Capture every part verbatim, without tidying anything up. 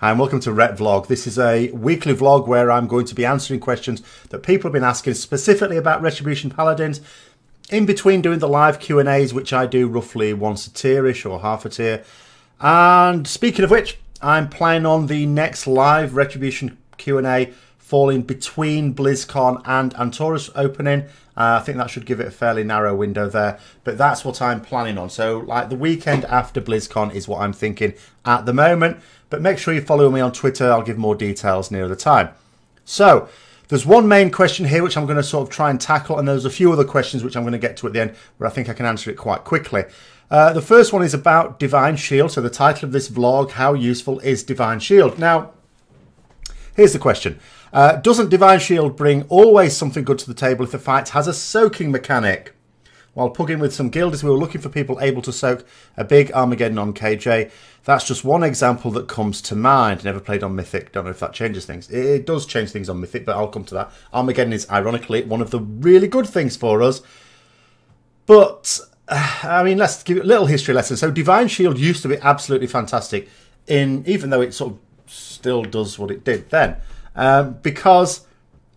Hi and welcome to Retvlog. This is a weekly vlog where I'm going to be answering questions that people have been asking specifically about Retribution Paladins in between doing the live Q and A's, which I do roughly once a tier-ish or half a tier. And speaking of which, I'm planning on the next live Retribution Q and A falling between BlizzCon and Antorus opening. Uh, I think that should give it a fairly narrow window there, but that's what I'm planning on. So like the weekend after BlizzCon is what I'm thinking at the moment. But make sure you follow me on Twitter. I'll give more details nearer the time. So there's one main question here which I'm going to sort of try and tackle, and there's a few other questions which I'm going to get to at the end where I think I can answer it quite quickly. Uh, the first one is about Divine Shield. So the title of this vlog, how useful is Divine Shield? Now, here's the question. Uh, doesn't Divine Shield bring always something good to the table if the fight has a soaking mechanic? While pugging with some guilds, we were looking for people able to soak a big Armageddon on K J. That's just one example that comes to mind. Never played on Mythic. Don't know if that changes things. It does change things on Mythic, but I'll come to that. Armageddon is, ironically, one of the really good things for us. But, uh, I mean, let's give it a little history lesson. So Divine Shield used to be absolutely fantastic, in even though it sort of still does what it did then. Um, because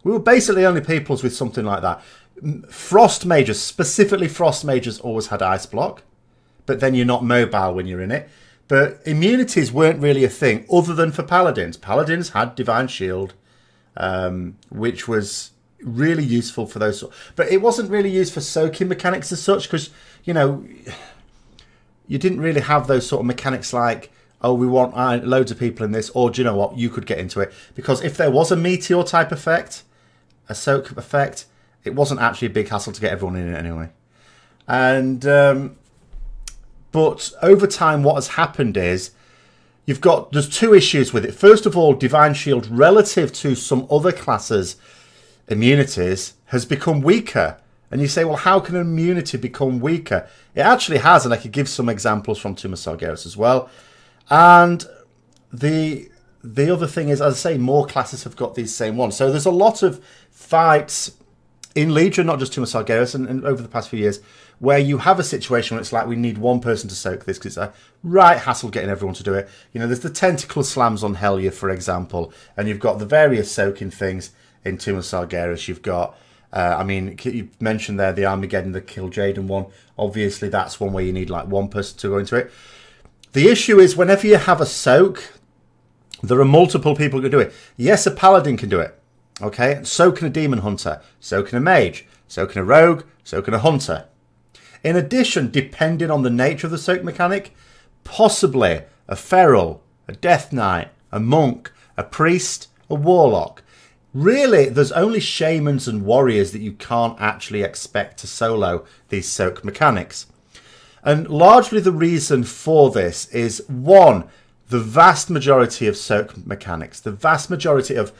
we were basically only peoples with something like that. Frost mages, specifically Frost mages, always had ice block, but then you're not mobile when you're in it. But immunities weren't really a thing other than for paladins. Paladins had Divine Shield, um, which was really useful for those. But it wasn't really used for soaking mechanics as such, because, you know, you didn't really have those sort of mechanics like, oh, we want loads of people in this, or do you know what, you could get into it. Because if there was a meteor type effect, a soak effect, it wasn't actually a big hassle to get everyone in it anyway. And um, but over time, what has happened is you've got, there's two issues with it. First of all, Divine Shield, relative to some other classes' immunities, has become weaker. And you say, well, how can an immunity become weaker? It actually has, and I could give some examples from Tomb of Sargeras as well. And the the other thing is, as I say, more classes have got these same ones. So there's a lot of fights in Legion, not just Tomb of Sargeras, and, and over the past few years, where you have a situation where it's like, we need one person to soak this, because it's a right hassle getting everyone to do it. You know, there's the tentacle slams on Helya, for example, and you've got the various soaking things in Tomb of Sargeras. You've got, uh, I mean, you mentioned there the Armageddon, the Kil'jaeden one. Obviously, that's one where you need like one person to go into it. The issue is whenever you have a soak, there are multiple people who can do it. Yes, a paladin can do it. Okay, and so can a demon hunter, so can a mage, so can a rogue, so can a hunter. In addition, depending on the nature of the soak mechanic, possibly a feral, a death knight, a monk, a priest, a warlock. Really, there's only shamans and warriors that you can't actually expect to solo these soak mechanics. And largely the reason for this is, one, the vast majority of soak mechanics, the vast majority of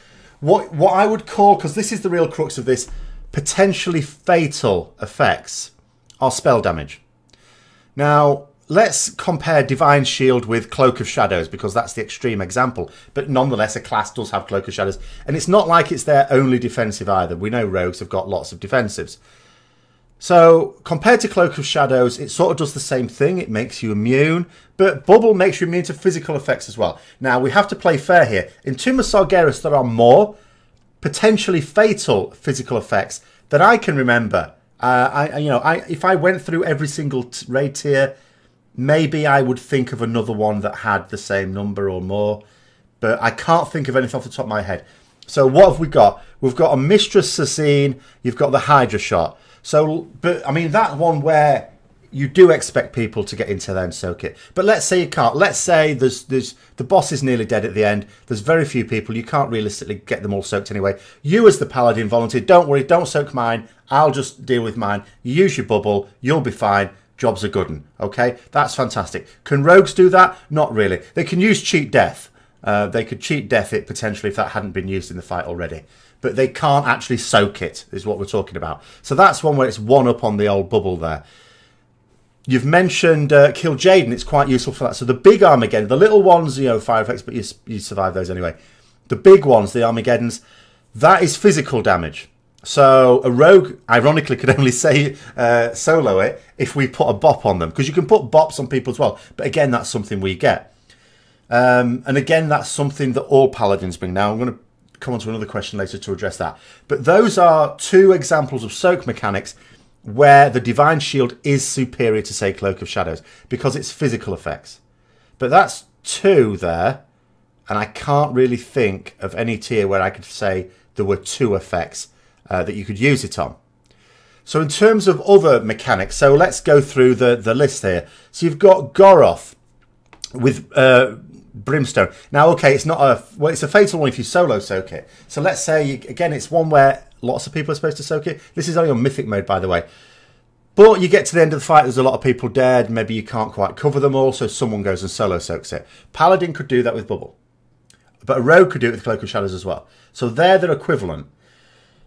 What, what I would call, because this is the real crux of this, potentially fatal effects are spell damage. Now, let's compare Divine Shield with Cloak of Shadows, because that's the extreme example. But nonetheless, a class does have Cloak of Shadows. And it's not like it's their only defensive either. We know rogues have got lots of defensives. So, compared to Cloak of Shadows, it sort of does the same thing. It makes you immune, but Bubble makes you immune to physical effects as well. Now, we have to play fair here. In Tomb of Sargeras, there are more potentially fatal physical effects that I can remember. Uh, I, you know, I, if I went through every single t raid tier, maybe I would think of another one that had the same number or more, but I can't think of anything off the top of my head. So, what have we got? We've got a Mistress Sassz'ine, you've got the Hydra shot. So, but I mean, that one where you do expect people to get into there and soak it. But let's say you can't. Let's say there's, there's the boss is nearly dead at the end. There's very few people. You can't realistically get them all soaked anyway. You as the paladin volunteer, don't worry, don't soak mine. I'll just deal with mine. You use your bubble. You'll be fine. Jobs are good 'un. Okay, that's fantastic. Can rogues do that? Not really. They can use cheat death. Uh, they could cheat death it potentially if that hadn't been used in the fight already. But they can't actually soak it, is what we're talking about. So that's one where it's one up on the old bubble there. You've mentioned uh, Kil'jaeden. It's quite useful for that. So the big Armageddon, the little ones, you know, fire effects, but you, you survive those anyway. The big ones, the Armageddons, that is physical damage. So a rogue, ironically, could only say uh, solo it if we put a bop on them. Because you can put bops on people as well. But again, that's something we get. Um, and again, that's something that all paladins bring. Now, I'm going to come on to another question later to address that. But those are two examples of soak mechanics where the Divine Shield is superior to, say, Cloak of Shadows, because it's physical effects. But that's two there, and I can't really think of any tier where I could say there were two effects uh, that you could use it on. So in terms of other mechanics, so let's go through the, the list here. So you've got Goroth with uh, Brimstone. Now, okay, it's not a, well, it's a fatal one if you solo soak it. So let's say, you, again, it's one where lots of people are supposed to soak it. This is only on Mythic mode, by the way. But you get to the end of the fight, there's a lot of people dead. Maybe you can't quite cover them all, so someone goes and solo soaks it. Paladin could do that with Bubble. But a rogue could do it with Cloak of Shadows as well. So they're their equivalent.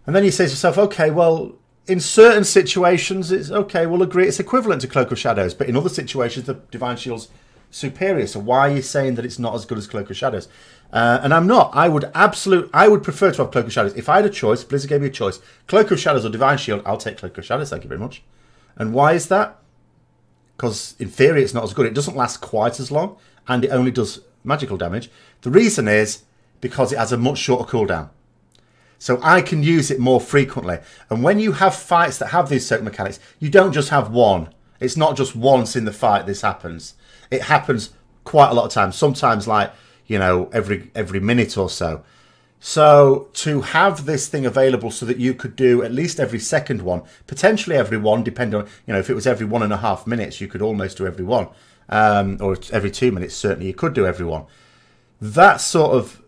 And then you say to yourself, okay, well, in certain situations, it's okay, we'll agree it's equivalent to Cloak of Shadows. But in other situations, the Divine Shield's superior. So why are you saying that it's not as good as Cloak of Shadows? Uh, and I'm not. I would absolute. I would prefer to have Cloak of Shadows. If I had a choice, Blizzard gave me a choice, Cloak of Shadows or Divine Shield, I'll take Cloak of Shadows, thank you very much. And why is that? Because in theory, it's not as good. It doesn't last quite as long, and it only does magical damage. The reason is because it has a much shorter cooldown. So I can use it more frequently. And when you have fights that have these soak mechanics, you don't just have one. It's not just once in the fight this happens. It happens quite a lot of times. Sometimes like, you know, every every minute or so. So to have this thing available so that you could do at least every second one, potentially every one, depending on, you know, if it was every one and a half minutes, you could almost do every one. Um, or every two minutes, certainly you could do every one. That sort of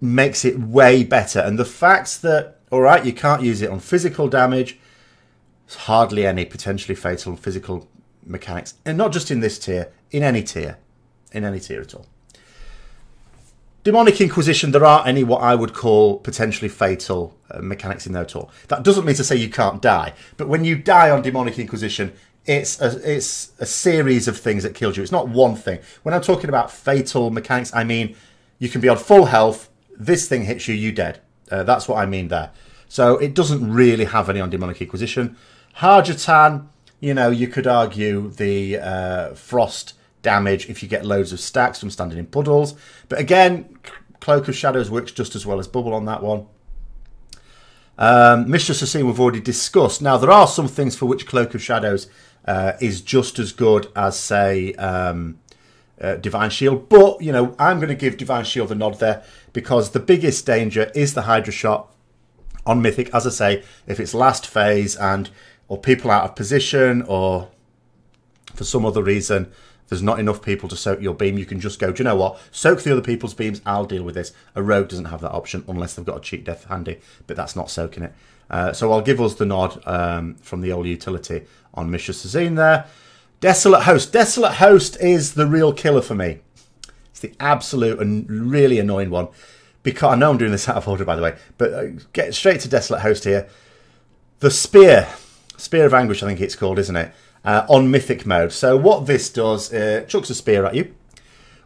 makes it way better. And the fact that, all right, you can't use it on physical damage, it's hardly any potentially fatal physical mechanics. And not just in this tier, in any tier, in any tier at all. Demonic Inquisition, there aren't any what I would call potentially fatal uh, mechanics in there at all. That doesn't mean to say you can't die, but when you die on Demonic Inquisition, it's a, it's a series of things that killed you. It's not one thing. When I'm talking about fatal mechanics, I mean you can be on full health, this thing hits you, you dead. Uh, that's what I mean there. So it doesn't really have any on Demonic Inquisition. Harjatan, you know, you could argue the uh, frost damage if you get loads of stacks from standing in puddles. But again, Cloak of Shadows works just as well as Bubble on that one. Um, Mistress Sassz'ine we've already discussed. Now, there are some things for which Cloak of Shadows uh, is just as good as, say, um, uh, Divine Shield. But, you know, I'm going to give Divine Shield a nod there because the biggest danger is the Hydra shot on Mythic. As I say, if it's last phase and or people out of position or for some other reason, there's not enough people to soak your beam. You can just go, do you know what? Soak the other people's beams. I'll deal with this. A rogue doesn't have that option unless they've got a cheat death handy, but that's not soaking it. Uh, so I'll give us the nod um, from the old utility on Mistress Sassz'ine there. Desolate Host. Desolate Host is the real killer for me. It's the absolute and really annoying one. Because I know I'm doing this out of order, by the way, but uh, get straight to Desolate Host here. The Spear. Spear of Anguish, I think it's called, isn't it? Uh, on Mythic mode. So what this does, uh, chucks a spear at you,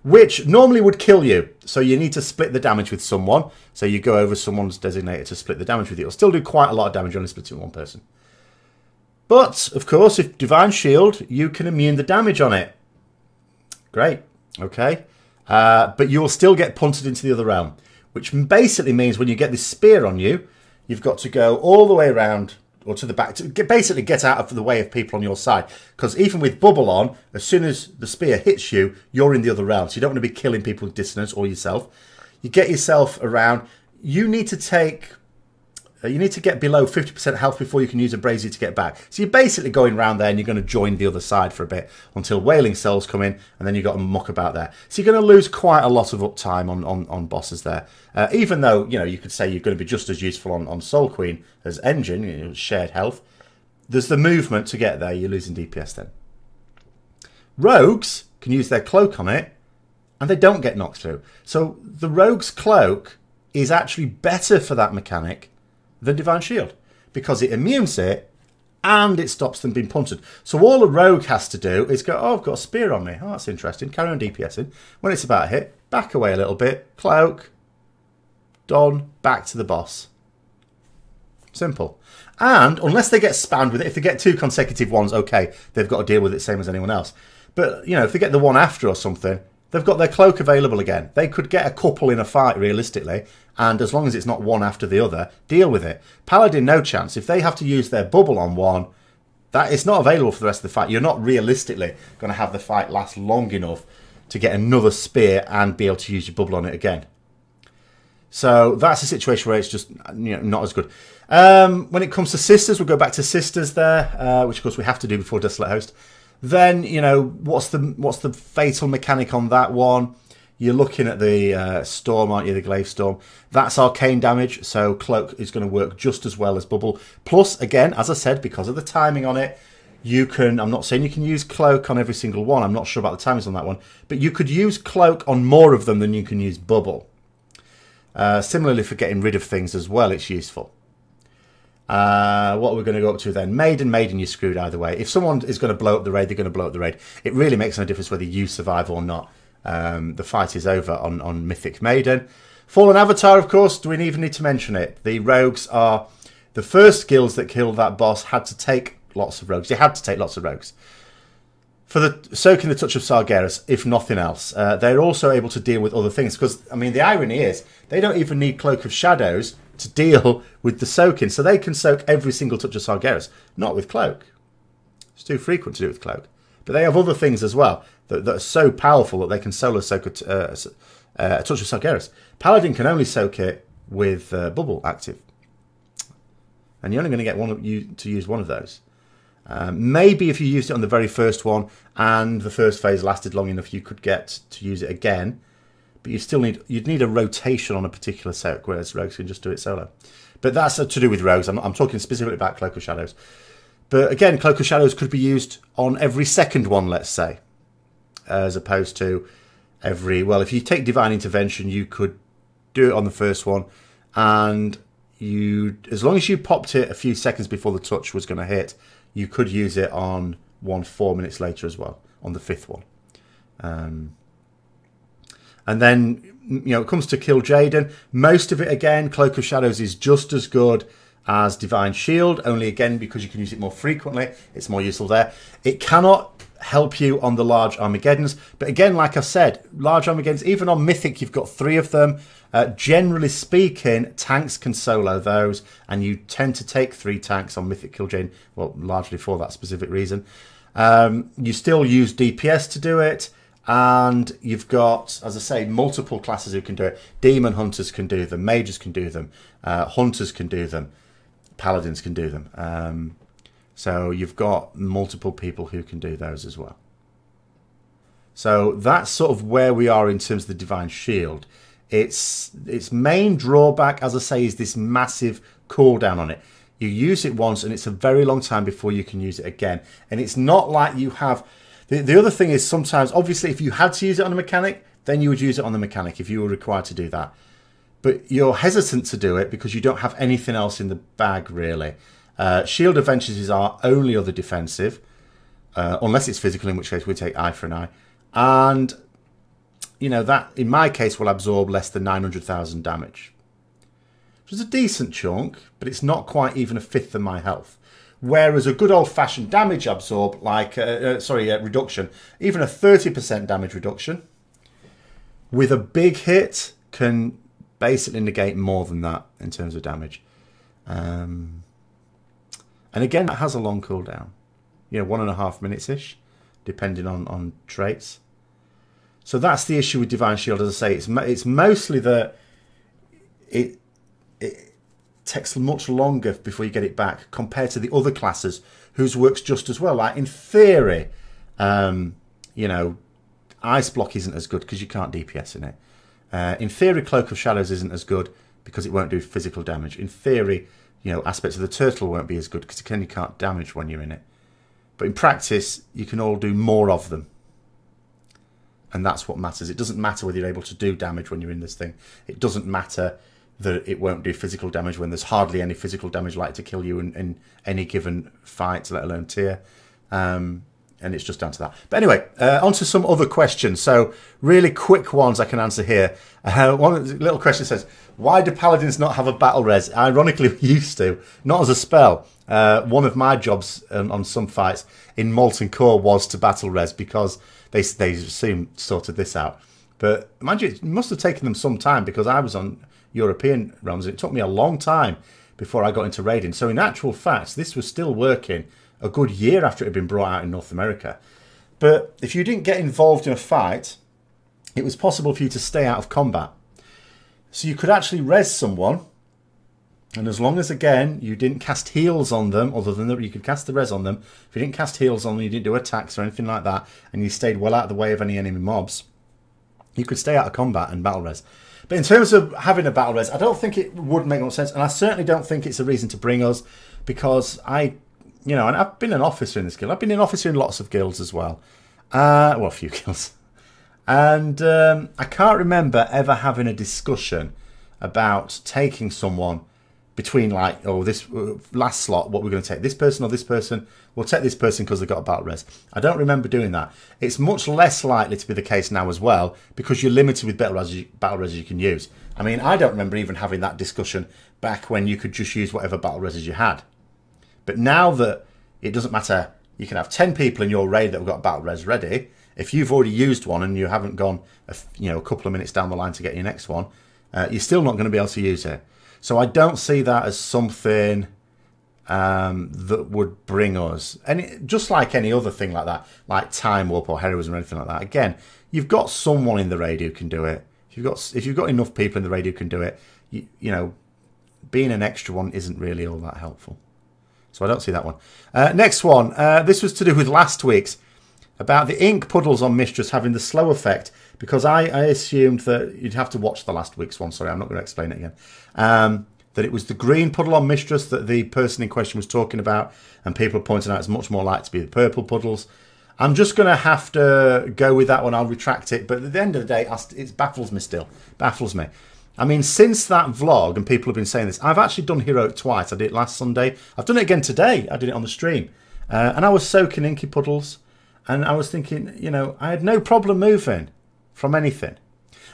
which normally would kill you. So you need to split the damage with someone. So you go over someone's designated to split the damage with you. It'll still do quite a lot of damage only splitting one person. But, of course, if Divine Shield, you can immune the damage on it. Great. Okay. Uh, but you'll still get punted into the other realm, which basically means when you get this spear on you, you've got to go all the way around or to the back, to get, basically get out of the way of people on your side. Because even with Bubble on, as soon as the spear hits you, you're in the other realm. So you don't want to be killing people with dissonance or yourself. You get yourself around. You need to take, you need to get below fifty percent health before you can use a brazier to get back. So you're basically going around there and you're going to join the other side for a bit until Wailing Souls come in and then you've got to muck about there. So you're going to lose quite a lot of uptime on, on, on bosses there. Uh, even though, you know, you could say you're going to be just as useful on, on Soul Queen as Engine, you know, shared health. There's the movement to get there. You're losing D P S then. Rogues can use their cloak on it and they don't get knocked through. So the rogue's cloak is actually better for that mechanic the Divine Shield, because it immunes it and it stops them being punted. So all a rogue has to do is go, oh, I've got a spear on me. Oh, that's interesting. Carry on DPSing. When it's about a hit, back away a little bit. Cloak. Done. Back to the boss. Simple. And unless they get spammed with it, if they get two consecutive ones, okay, they've got to deal with it same as anyone else. But, you know, if they get the one after or something, they've got their cloak available again. They could get a couple in a fight, realistically, and as long as it's not one after the other, deal with it. Paladin, no chance. If they have to use their bubble on one, that it's not available for the rest of the fight. You're not realistically going to have the fight last long enough to get another spear and be able to use your bubble on it again. So that's a situation where it's just, you know, not as good. Um, when it comes to Sisters, we'll go back to Sisters there, uh, which of course we have to do before Desolate Host. Then, you know, what's the what's the fatal mechanic on that one? You're looking at the uh, Storm, aren't you, the Glaive Storm. That's arcane damage, so Cloak is going to work just as well as Bubble. Plus, again, as I said, because of the timing on it, you can, I'm not saying you can use Cloak on every single one. I'm not sure about the timings on that one. But you could use Cloak on more of them than you can use Bubble. Uh, similarly, for getting rid of things as well, it's useful. Uh, what we're going to go up to then, Maiden, Maiden, you're screwed either way. If someone is going to blow up the raid, they're going to blow up the raid. It really makes no difference whether you survive or not. Um, the fight is over on, on Mythic Maiden. Fallen Avatar, of course, do we even need to mention it? The rogues are... The first guilds that killed that boss had to take lots of rogues. They had to take lots of rogues. For the soaking the Touch of Sargeras, if nothing else. Uh, they're also able to deal with other things. Because, I mean, the irony is, they don't even need Cloak of Shadows to deal with the soaking. So they can soak every single Touch of Sargeras. Not with Cloak. It's too frequent to do with Cloak. But they have other things as well that, that are so powerful that they can solo soak a, uh, a Touch of Sargeras. Paladin can only soak it with uh, Bubble active. And you're only going to get one of you to use one of those. Um, maybe if you used it on the very first one and the first phase lasted long enough, you could get to use it again. But you still need, you'd need a rotation on a particular soak, whereas rogues can just do it solo. But that's to do with rogues. I'm, I'm talking specifically about Cloak of Shadows. But again, Cloak of Shadows could be used on every second one, let's say, as opposed to every... Well, if you take Divine Intervention, you could do it on the first one, and you, as long as you popped it a few seconds before the touch was going to hit, you could use it on one four minutes later as well, on the fifth one. Um, and then, you know, it comes to Kil'jaeden. Most of it, again, Cloak of Shadows is just as good as Divine Shield, only again because you can use it more frequently, it's more useful there. It cannot help you on the large Armageddons, but again, like I said, large Armageddons, even on Mythic, you've got three of them. Uh, generally speaking, tanks can solo those, and you tend to take three tanks on Mythic Kil'jaeden, well, largely for that specific reason. Um, you still use D P S to do it, and you've got, as I say, multiple classes who can do it. Demon Hunters can do them, Mages can do them, uh, Hunters can do them. Paladins can do them. Um, so you've got multiple people who can do those as well. So that's sort of where we are in terms of the Divine Shield. Its, its main drawback, as I say, is this massive cooldown on it. You use it once and it's a very long time before you can use it again. And it's not like you have... The, the other thing is sometimes, obviously, if you had to use it on a mechanic, then you would use it on the mechanic if you were required to do that. But you're hesitant to do it because you don't have anything else in the bag, really. Uh, Shield of Ventures is our only other defensive, uh, unless it's physical, in which case we take eye for an eye. And, you know, that, in my case, will absorb less than nine hundred thousand damage. Which is a decent chunk, but it's not quite even a fifth of my health. Whereas a good old-fashioned damage absorb, like, uh, uh, sorry, uh, reduction, even a thirty percent damage reduction, with a big hit can... basically negate more than that in terms of damage. Um, and again, that has a long cooldown. You know, one and a half minutes-ish, depending on, on traits. So that's the issue with Divine Shield. As I say, it's, mo it's mostly that it, it takes much longer before you get it back compared to the other classes whose works just as well. Like, in theory, um, you know, Ice Block isn't as good because you can't D P S in it. Uh, in theory, Cloak of Shadows isn't as good because it won't do physical damage. In theory, you know, aspects of the turtle won't be as good because again, you can't damage when you're in it. But in practice, you can all do more of them. And that's what matters. It doesn't matter whether you're able to do damage when you're in this thing. It doesn't matter that it won't do physical damage when there's hardly any physical damage like to kill you in, in any given fight, let alone tier. Um... And it's just down to that. But anyway, uh, on to some other questions. So really quick ones I can answer here. Uh, one little question says, why do paladins not have a battle res? Ironically, we used to. Not as a spell. Uh, one of my jobs um, on some fights in Molten Core was to battle res because they they soon sorted this out. But mind you, it must have taken them some time, because I was on European runs. It took me a long time before I got into raiding. So in actual fact, this was still working a good year after it had been brought out in North America. But if you didn't get involved in a fight, it was possible for you to stay out of combat. So you could actually res someone, and as long as, again, you didn't cast heals on them, other than that you could cast the res on them. If you didn't cast heals on them, you didn't do attacks or anything like that, and you stayed well out of the way of any enemy mobs, you could stay out of combat and battle res. But in terms of having a battle res, I don't think it would make much sense, and I certainly don't think it's a reason to bring us, because I, you know, and I've been an officer in this guild. I've been an officer in lots of guilds as well. Uh, well, a few guilds. And um, I can't remember ever having a discussion about taking someone between, like, oh, this uh, last slot, what we're going to take, this person or this person. We'll take this person because they've got a battle res. I don't remember doing that. It's much less likely to be the case now as well, because you're limited with battle res, battle res you can use. I mean, I don't remember even having that discussion back when you could just use whatever battle res you had. But now that it doesn't matter, you can have ten people in your raid that have got battle res ready. If you've already used one and you haven't gone a, you know, a couple of minutes down the line to get your next one, uh, you're still not going to be able to use it. So I don't see that as something um, that would bring us. And it, just like any other thing like that, like Time Warp or Heroism or anything like that, again, you've got someone in the raid who can do it. If you've got, if you've got enough people in the raid who can do it, you, you know, being an extra one isn't really all that helpful. So I don't see that one. Uh, next one. Uh, this was to do with last week's, about the ink puddles on Mistress having the slow effect, because I, I assumed that you'd have to watch the last week's one. Sorry, I'm not going to explain it again. Um, that it was the green puddle on Mistress that the person in question was talking about, and people are pointing out it's much more likely to be the purple puddles. I'm just going to have to go with that one. I'll retract it. But at the end of the day, it baffles me still. Baffles me. I mean, since that vlog, and people have been saying this, I've actually done Heroic twice. I did it last Sunday. I've done it again today. I did it on the stream. Uh, and I was soaking inky puddles. And I was thinking, you know, I had no problem moving from anything.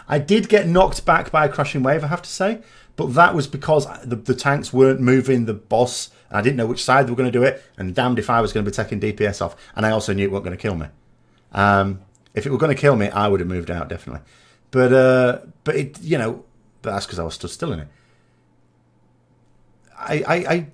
I did get knocked back by a crashing wave, I have to say. But that was because the, the tanks weren't moving the boss. And I didn't know which side they were going to do it. And damned if I was going to be taking D P S off. And I also knew it wasn't going to kill me. Um, if it were going to kill me, I would have moved out, definitely. But, uh, but it, you know, but that's because I was stood still in it. I, I, I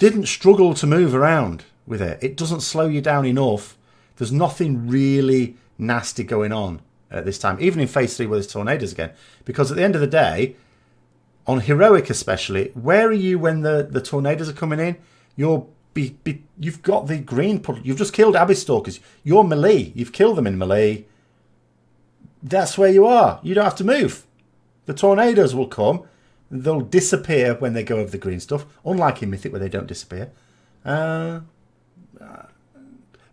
didn't struggle to move around with it. It doesn't slow you down enough. There's nothing really nasty going on at this time, even in phase three where there's tornadoes again. Because at the end of the day, on Heroic especially, where are you when the, the tornadoes are coming in? You're, be, be, you've got the green puddle. You've just killed Abyss Stalkers. You're melee. You've killed them in melee. That's where you are. You don't have to move. The tornadoes will come. They'll disappear when they go over the green stuff. Unlike in Mythic where they don't disappear. Uh...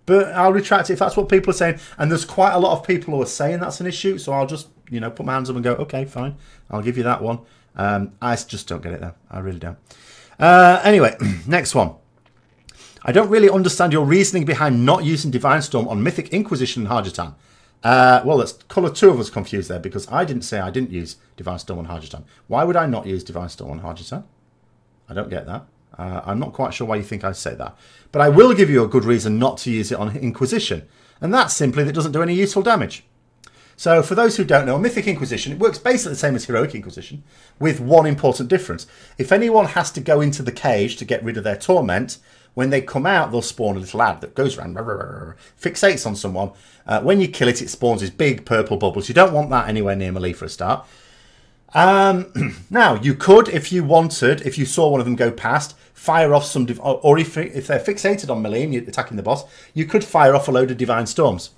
But I'll retract it if that's what people are saying. And there's quite a lot of people who are saying that's an issue. So I'll just, you know, put my hands up and go, okay, fine. I'll give you that one. Um, I just don't get it, though. I really don't. Uh, anyway, next one. I don't really understand your reasoning behind not using Divine Storm on Mythic Inquisition and Harjatan. Uh, well, that's colour two of us confused there, because I didn't say I didn't use Divine Storm on Harjatan. Why would I not use Divine Storm on Harjatan? I don't get that. Uh, I'm not quite sure why you think I say that. But I will give you a good reason not to use it on Inquisition. And that's simply that it doesn't do any useful damage. So for those who don't know, Mythic Inquisition, it works basically the same as Heroic Inquisition, with one important difference. If anyone has to go into the cage to get rid of their torment, when they come out, they'll spawn a little ad that goes around, rah, rah, rah, rah, fixates on someone. Uh, when you kill it, it spawns these big purple bubbles. You don't want that anywhere near melee for a start. Um, now, you could, if you wanted, if you saw one of them go past, fire off some, div or, or if, if they're fixated on melee and you're attacking the boss, you could fire off a load of Divine Storms.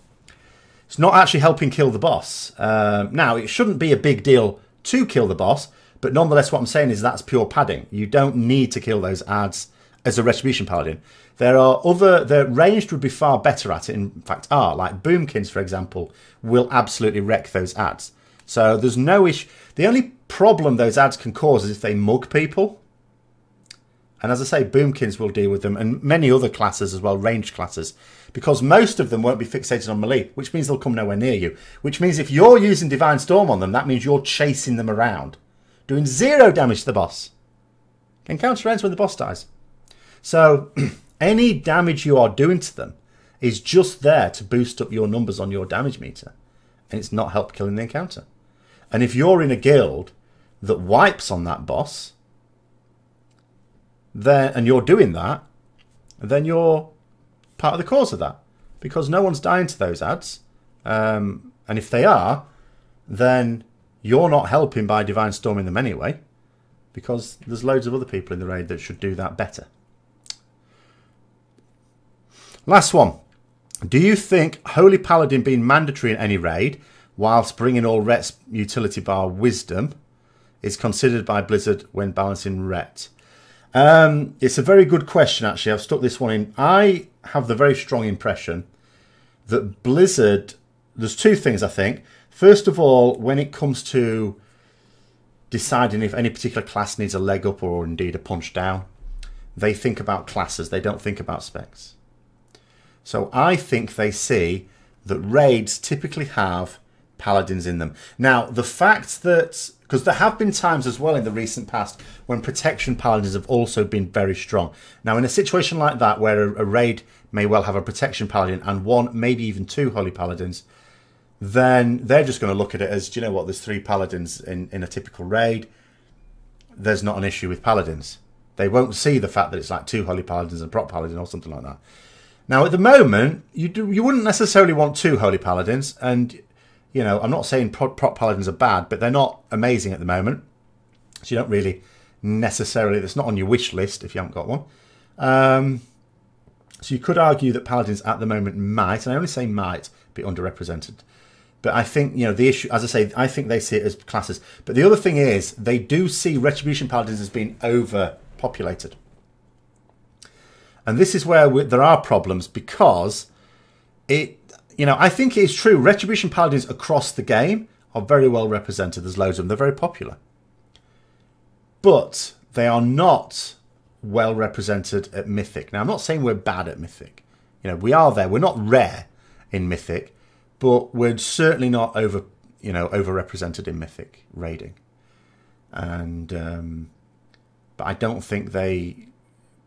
It's not actually helping kill the boss. Uh, now, it shouldn't be a big deal to kill the boss, but nonetheless what I'm saying is that's pure padding. You don't need to kill those ads as a Retribution Paladin. There are other, the ranged would be far better at it, in fact are, like Boomkins, for example, will absolutely wreck those ads. So there's no issue. The only problem those ads can cause is if they mug people. And as I say, Boomkins will deal with them, and many other classes as well, ranged classes. Because most of them won't be fixated on melee, which means they'll come nowhere near you. Which means if you're using Divine Storm on them, that means you're chasing them around, doing zero damage to the boss. Encounter ends when the boss dies. So any damage you are doing to them is just there to boost up your numbers on your damage meter, and it's not help killing the encounter. And if you're in a guild that wipes on that boss, there and you're doing that, then you're part of the cause of that, because no one's dying to those adds. Um, and if they are, then you're not helping by Divine Storming them anyway, because there's loads of other people in the raid that should do that better. Last one. Do you think Holy Paladin being mandatory in any raid, whilst bringing all ret's utility bar wisdom, is considered by Blizzard when balancing ret? Um, it's a very good question, actually. I've stuck this one in. I have the very strong impression that Blizzard... There's two things, I think. First of all, when it comes to deciding if any particular class needs a leg up or indeed a punch down, they think about classes. They don't think about specs. So I think they see that raids typically have paladins in them. Now, the fact that... Because there have been times as well in the recent past when protection paladins have also been very strong. Now, in a situation like that where a, a raid may well have a protection paladin and one, maybe even two holy paladins, then they're just going to look at it as, do you know what, there's three paladins in, in a typical raid. There's not an issue with paladins. They won't see the fact that it's like two holy paladins and a prop paladin or something like that. Now, at the moment, you do, you wouldn't necessarily want two holy paladins. And, you know, I'm not saying prop, prop paladins are bad, but they're not amazing at the moment. So you don't really necessarily... That's not on your wish list if you haven't got one. Um, so you could argue that paladins at the moment might, and I only say might, be underrepresented. But I think, you know, the issue... As I say, I think they see it as classes. But the other thing is, they do see Retribution Paladins as being overpopulated. And this is where we, there are problems, because it, you know, I think it's true. Retribution Paladins across the game are very well represented. There's loads of them. They're very popular. But they are not well represented at Mythic. Now, I'm not saying we're bad at Mythic. You know, we are there. We're not rare in Mythic, but we're certainly not over, you know, overrepresented in Mythic raiding. And, um, but I don't think they...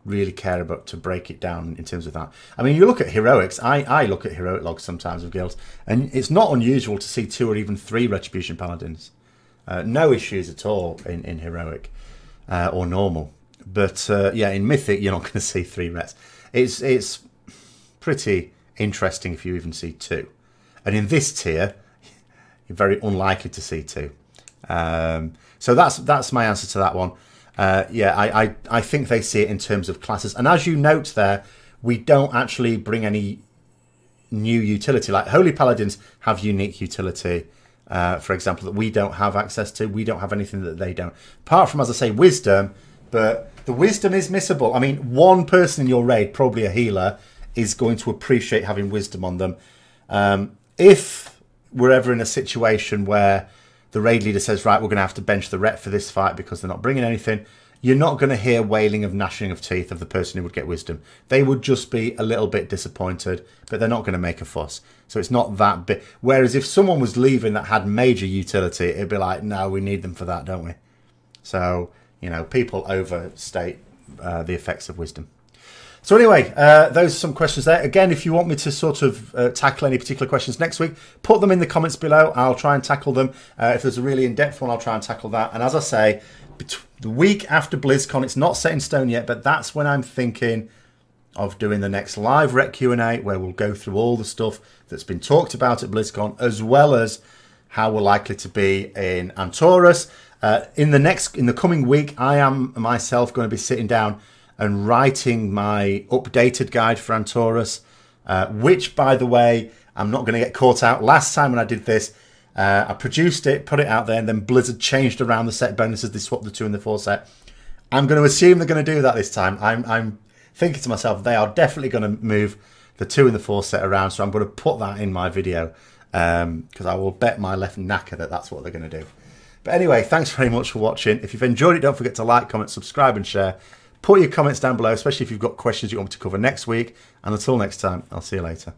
really care about to break it down in terms of that. I mean, you look at heroics. I, I look at heroic logs sometimes of guilds, and it's not unusual to see two or even three Retribution Paladins. Uh, no issues at all in, in heroic uh, or normal. But uh, yeah, in Mythic, you're not going to see three rets. It's, it's pretty interesting if you even see two. And in this tier, you're very unlikely to see two. Um, so that's, that's my answer to that one. Uh, yeah, I, I, I think they see it in terms of classes. And as you note there, we don't actually bring any new utility. Like Holy Paladins have unique utility, uh, for example, that we don't have access to. We don't have anything that they don't. Apart from, as I say, wisdom, but the wisdom is missable. I mean, one person in your raid, probably a healer, is going to appreciate having wisdom on them. Um, if we're ever in a situation where the raid leader says, right, we're going to have to bench the ret for this fight because they're not bringing anything, you're not going to hear wailing of gnashing of teeth of the person who would get wisdom. They would just be a little bit disappointed, but they're not going to make a fuss. So it's not that big. Whereas if someone was leaving that had major utility, it'd be like, no, we need them for that, don't we? So, you know, people overstate uh, the effects of wisdom. So anyway, uh, those are some questions there. Again, if you want me to sort of uh, tackle any particular questions next week, put them in the comments below. I'll try and tackle them. Uh, if there's a really in-depth one, I'll try and tackle that. And as I say, the week after BlizzCon, it's not set in stone yet, but that's when I'm thinking of doing the next live Ret Q and A, where we'll go through all the stuff that's been talked about at BlizzCon, as well as how we're likely to be in Antorus. Uh, in the next, in the coming week, I am myself going to be sitting down and writing my updated guide for Antorus, uh, which, by the way, I'm not going to get caught out. Last time when I did this, uh, I produced it, put it out there, and then Blizzard changed around the set bonuses. They swapped the two and the four set. I'm going to assume they're going to do that this time. I'm, I'm thinking to myself, they are definitely going to move the two and the four set around, so I'm going to put that in my video, um, because I will bet my left knacker that that's what they're going to do. But anyway, thanks very much for watching. If you've enjoyed it, don't forget to like, comment, subscribe, and share. Put your comments down below, especially if you've got questions you want me to cover next week. And until next time, I'll see you later.